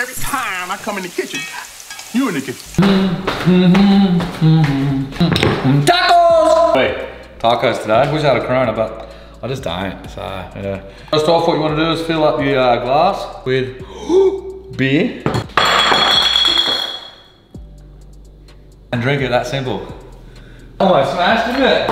every time I come in the kitchen, you in the kitchen. Tacos! Wait, tacos today? I wish I had a Corona, but I just don't, so, yeah. First off, what you want to do is fill up your glass with beer. And drink it, that simple. Almost smashed, didn't it?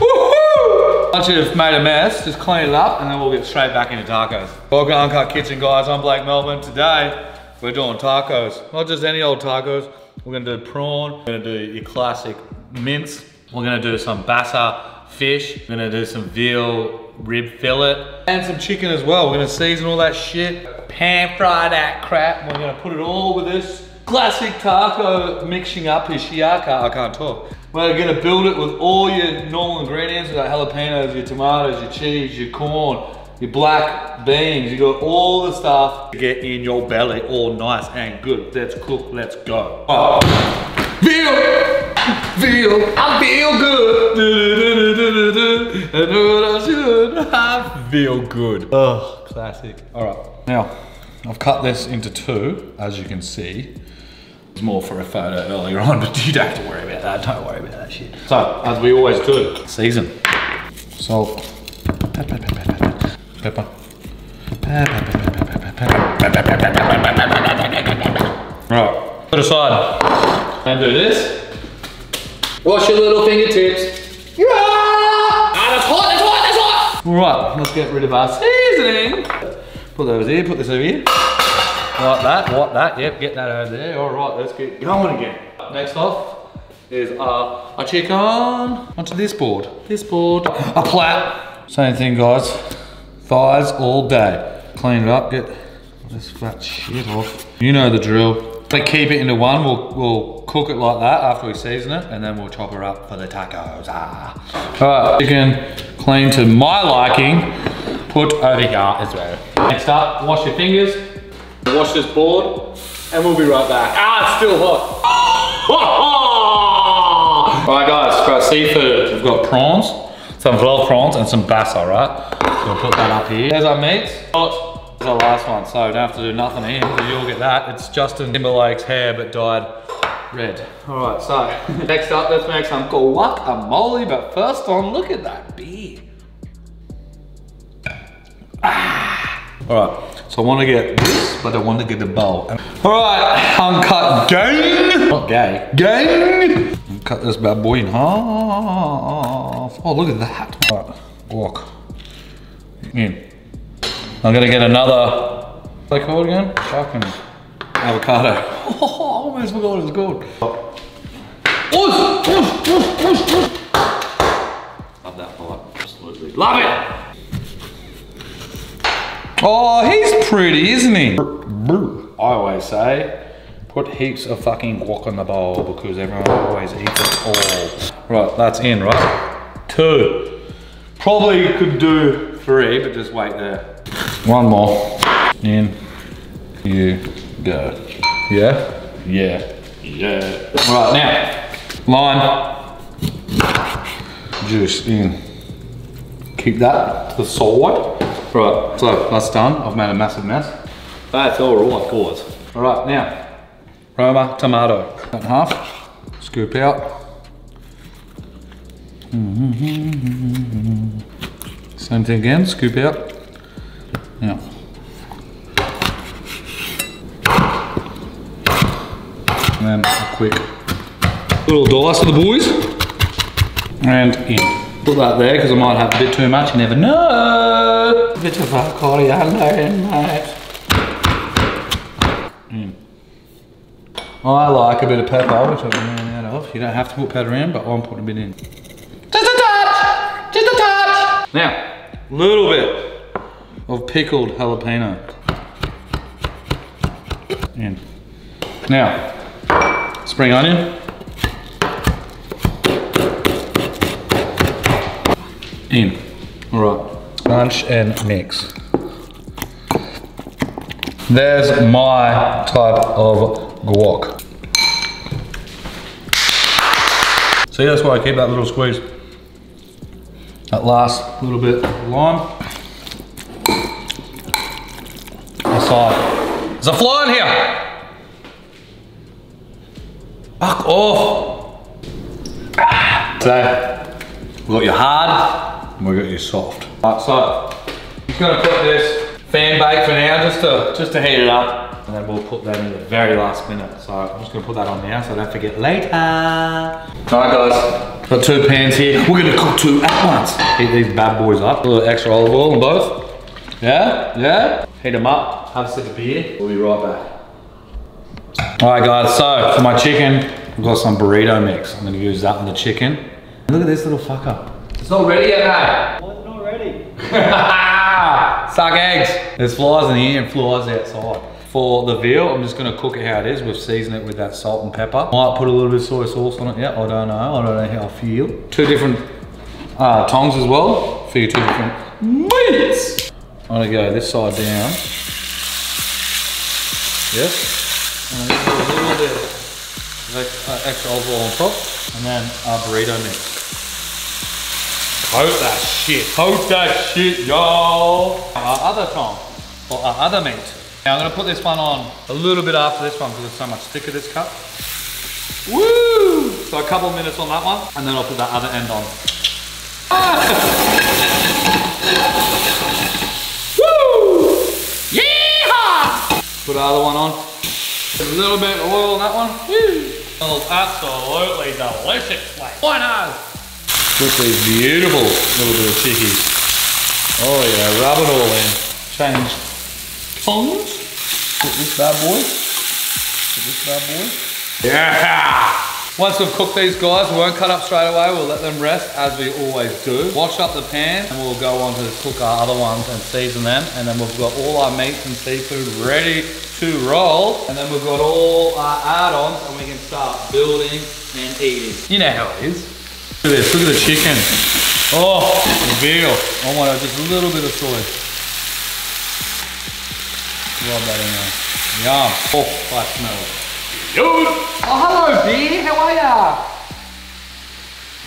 Woohoo! Once you've made a mess, just clean it up and then we'll get straight back into tacos. Welcome to Uncut Kitchen, guys. I'm Blake Melbourne. Today, we're doing tacos. Not just any old tacos. We're gonna do prawn, we're gonna do your classic mince, we're gonna do some Basa fish, we're gonna do some veal rib fillet, and some chicken as well. We're gonna season all that shit, pan fry that crap, and we're gonna put it all with this classic taco mixing up his shiaka. I can't talk. We're gonna build it with all your normal ingredients. You got jalapenos, your tomatoes, your cheese, your corn, your black beans. You got all the stuff to get in your belly all nice and good. Let's cook, let's go. Oh. Feel, I feel good. I know what I should, I feel good. Oh, classic. All right, now, I've cut this into two, as you can see. It's more for a photo earlier on, but you don't have to worry about that. Don't worry about that shit. So, as we always do, season. Salt. Pepper. Right, put aside. And do this. Wash your little fingertips. Yeah! Ah, that's hot, that's hot, that's hot! Right, let's get rid of our seasoning. Put that over here, put this over here. Like that, yep, get that over there. All right, let's get going again. Next off is a chicken. Onto this board, a plat. Same thing, guys, thighs all day. Clean it up, get this fat shit off. You know the drill. They keep it into one, we'll cook it like that after we season it, and then we'll chop her up for the tacos. Ah. All right, chicken clean to my liking. Put over here as well. Next up, wash your fingers, wash this board, and we'll be right back. Ah, it's still hot. Oh, oh, oh. All right, guys, for our seafood, we've got prawns, some veal prawns, and some bassa, right? So we'll put that up here. There's our meats. Oh, there's our last one, so don't have to do nothing here, so you'll get that. It's Justin Timberlake's hair, but dyed red. All right, so next up, let's make some guacamole, but first on, look at that beer. Ah. All right, so I want to get this, but I want to get the bowl. All right, uncut gang. Not gay. Gang. Cut this bad boy in half. Oh, look at that. All right, walk. In. I'm gonna get another, what's that called again? Fucking avocado. Oh, almost forgot what it was called. Love that part, absolutely. Love it. Oh, he's pretty, isn't he? I always say, put heaps of fucking guac on the bowl because everyone always eats it all. Right, that's in, right? Two. Probably could do three, but just wait there. One more. In you go. Yeah? Yeah. Yeah. All right, now, lime. Juice in. Keep that to the side. Right, so that's done. I've made a massive mess. That's all right, guys. All right, now, Roma tomato. Cut in half, scoop out. Same thing again, scoop out. Now. And then a quick little dice for the boys. And in. Put that there, because I might have a bit too much, you never know. A bit of a coriander in that. I like a bit of pepper, which I've been running out of. You don't have to put pepper in, but I'm putting a bit in. Just a touch! Just a touch! Now, a little bit of pickled jalapeno. In. Now, spring onion. In. Alright. Bunch and mix. There's my type of guac. See, that's why I keep that little squeeze. That last little bit of lime. Aside. There's a fly in here. Fuck off. So, we've got your hard and we've got your soft. Right, so, I'm gonna put this fan bake for now just to heat it up. And then we'll put that in the very last minute. So I'm just gonna put that on now so I don't forget later. Alright guys, got two pans here. We're gonna cook two at once. Heat these bad boys up. A little extra olive oil on both. Yeah, yeah. Heat them up, have a sip of beer. We'll be right back. All right guys, so for my chicken, we've got some burrito mix. I'm gonna use that on the chicken. Look at this little fucker. It's not ready yet, mate. Well, it's not ready. Suck eggs. There's flies in here and flies outside. For the veal, I'm just gonna cook it how it is. We've seasoned it with that salt and pepper. Might put a little bit of soy sauce on it. Yeah, I don't know how I feel. Two different tongs as well for your two different meats. I'm gonna go this side down. Yes. And a little bit of extra olive oil on top. And then our burrito mix. Coat that shit. Coat that shit, y'all. Our other tongue, or our other meat. Now I'm gonna put this one on a little bit after this one because it's so much thicker this cut. Woo! So a couple of minutes on that one. And then I'll put that other end on. Ah! Put the other one on. Put a little bit of oil on that one. Woo! Smells absolutely delicious, mate. Why not? Look at these beautiful little bit of chickies. Oh yeah, rub it all in. Change tongs. Put this bad boy. Put this bad boy. Yeah! Once we've cooked these guys, we won't cut up straight away, we'll let them rest as we always do. Wash up the pan and we'll go on to cook our other ones and season them. And then we've got all our meats and seafood ready to roll. And then we've got all our add-ons and we can start building and eating. You know how it is. Look at this, look at the chicken. Oh, the veal. I want just a little bit of soy. Rub that in there. Yum. Oh, I smell it. Dude. Oh, hello, B. How are ya?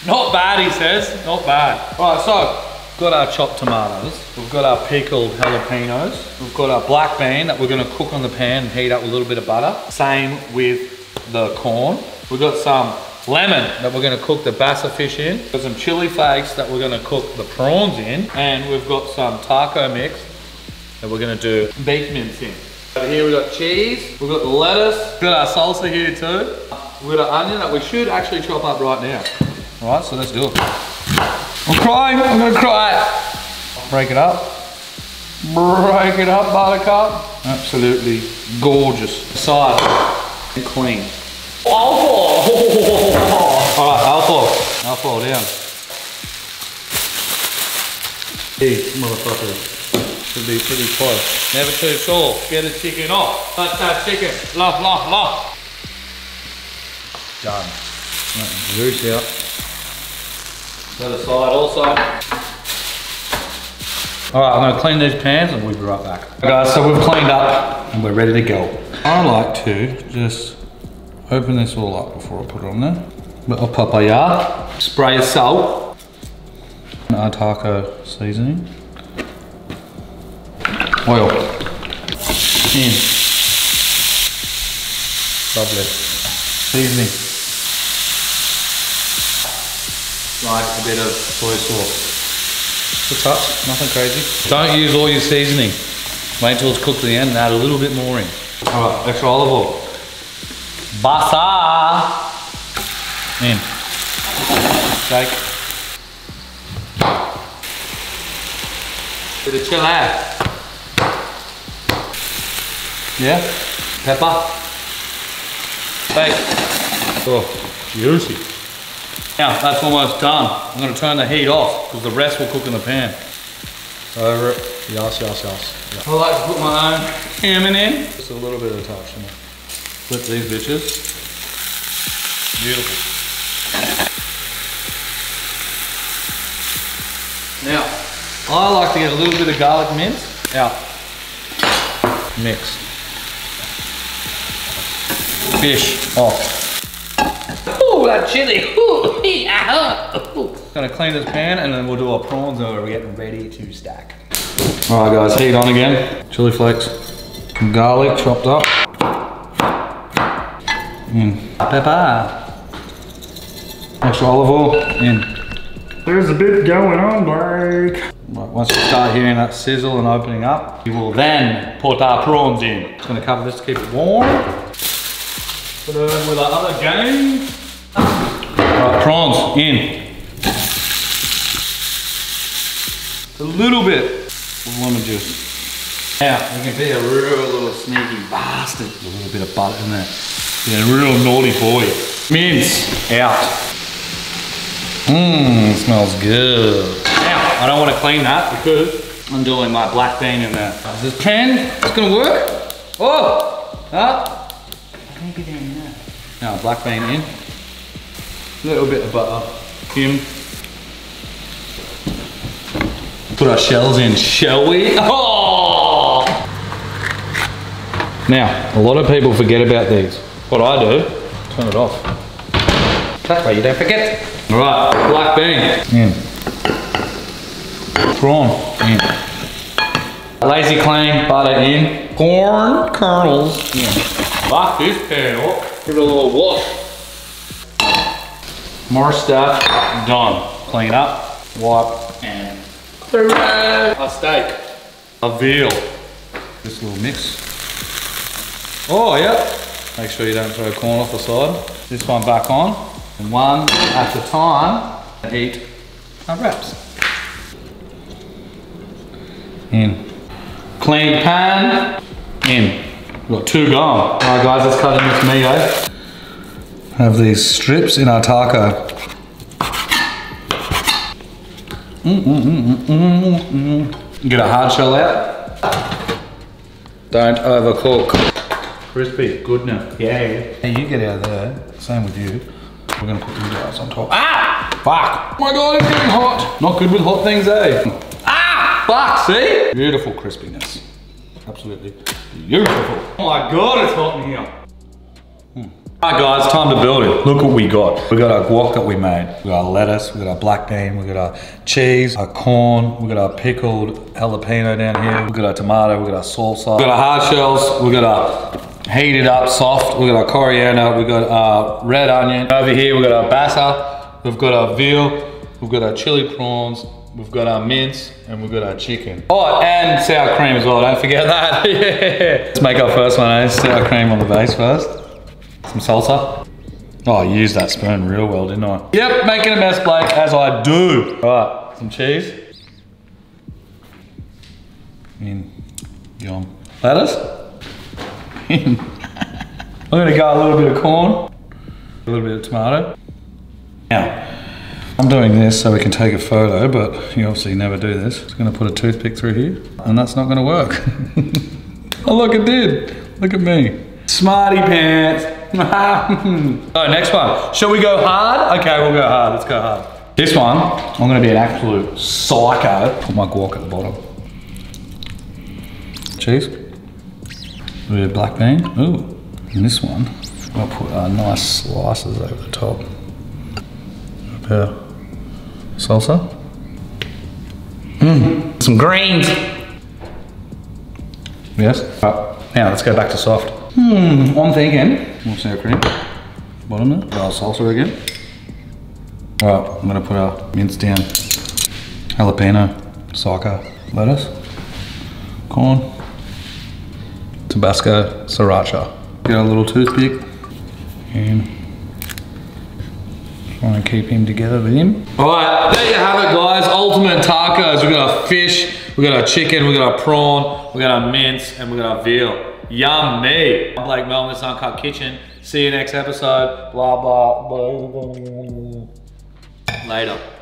Not bad, he says. Not bad. All right, so we've got our chopped tomatoes. We've got our pickled jalapenos. We've got our black bean that we're gonna cook on the pan and heat up with a little bit of butter. Same with the corn. We've got some lemon that we're gonna cook the basa fish in. We've got some chili flakes that we're gonna cook the prawns in. And we've got some taco mix that we're gonna do beef mince in. Over here we've got cheese, we've got the lettuce, we've got our salsa here too. We've got our onion that we should actually chop up right now. All right, so let's do it. I'm crying, I'm gonna cry. Break it up, buttercup. Absolutely gorgeous. Side and clean. Alpha! All right, alpha. Alpha down. Hey, motherfucker. Should be pretty close. Never too tall. Get the chicken off. Touch that chicken. Lough, lough, lough. Done. Let the juice out. The other side also. Alright, I'm going to clean these pans and we'll be right back. Okay, guys, so we've cleaned up and we're ready to go. I like to just open this all up before I put it on there. Little papaya. Spray of salt. And our taco seasoning. Oil. In. Lovely. Seasoning. Like a bit of soy sauce. Just a touch, nothing crazy. Don't use all your seasoning. Wait till it's cooked to the end and add a little bit more in. Alright, extra olive oil. Basa! In. Shake. Bit of chili. Yeah, pepper, steak, oh, juicy. Now, that's almost done. I'm gonna turn the heat off because the rest will cook in the pan. Over it, yes, yes, yes. Yeah. I like to put my own cumin in. Just a little bit of a touch in it. Flip these bitches. Beautiful. Now, I like to get a little bit of garlic mince out. Mixed. Fish off. Ooh, that chili. Ooh, hee, ah, ooh. Gonna clean this pan and then we'll do our prawns over. We're getting ready to stack. All right, guys, heat on again. Chili flakes. some garlic chopped up, and pepper, extra olive oil, and there's a bit going on, Blake. Right, once you start hearing that sizzle and opening up, you will then put our prawns in. Just gonna cover this to keep it warm. Put it in with our other game. Right, prawns in. Just a little bit of lemon juice. Now, you can be a real little sneaky bastard. A little bit of butter in there. Yeah, a real naughty boy. Mince out. Mmm, smells good. Now, I don't want to clean that because I'm doing my black bean in there. Is this canned? It's going to work? Oh! Huh? I think it's in there. Now, black bean in. A little bit of butter. Cumin. Put our shells in, shall we? Oh! Now, a lot of people forget about these. What I do, turn it off. That way you don't forget. All right, black bean. In. Prawn. In. Lazy clean, butter in. Corn kernels. In. Fuck this pan up. Give it a little wash. More stuff. Done. Clean up, wipe, and hooray! A steak. A veal. This little mix. Oh, yep. Make sure you don't throw corn off the side. This one back on, and one at a time, and eat our wraps. In. Clean pan. In. We've got two gone. All right, guys, let's cut in this meat. Have these strips in our taco. Get a hard shell out. Don't overcook. Crispy, good now. Yeah. Hey, you get out of there. Same with you. We're gonna put these guys on top. Ah! Fuck! Oh my god, it's getting hot. Not good with hot things, eh? Ah! Fuck, see? Beautiful crispiness. Absolutely beautiful. Oh my god, it's hot in here. Alright guys, time to build it. Look what we got. We got our guac that we made. We got our lettuce, we got our black bean, we got our cheese, our corn, we got our pickled jalapeno down here, we got our tomato, we got our salsa, we got our hard shells, we got our heated up soft, we got our coriander, we got our red onion. Over here we got our basa, we've got our veal, we've got our chili prawns, we've got our mince, and we've got our chicken. Oh, and sour cream as well, don't forget that. Yeah. Let's make our first one, eh? Sour cream on the base first. Some salsa. Oh, I used that spoon real well, didn't I? Yep, making a mess, Blake, as I do. Alright, some cheese. In. Yum. Lettuce. In. I'm gonna go a little bit of corn. A little bit of tomato. Now, I'm doing this so we can take a photo, but you obviously never do this. Just gonna put a toothpick through here, and that's not gonna work. Oh look, it did. Look at me. Smarty pants. Oh, next one. Shall we go hard? Okay, we'll go hard. Let's go hard. This one, I'm gonna be an absolute psycho. Put my guac at the bottom. Cheese. A bit of black bean. Ooh. And this one, I'll put nice slices over the top. A bit of salsa. Mmm. Some greens. Yes. Right. Now let's go back to soft. Hmm. I'm thinking. More sour cream. Bottom there. Put our salsa again. Alright, I'm gonna put our mince down. Jalapeno, soccer, lettuce, corn, Tabasco, sriracha. Get a little toothpick and try and keep him together with him. Alright, there you have it, guys. Ultimate tacos. We got our fish, we got our chicken, we got our prawn, we got our mince, and we got our veal. Yummy. I'm Blake Melbourne, this is Uncut Kitchen. See you next episode. Blah, blah, blah, blah, blah. Later.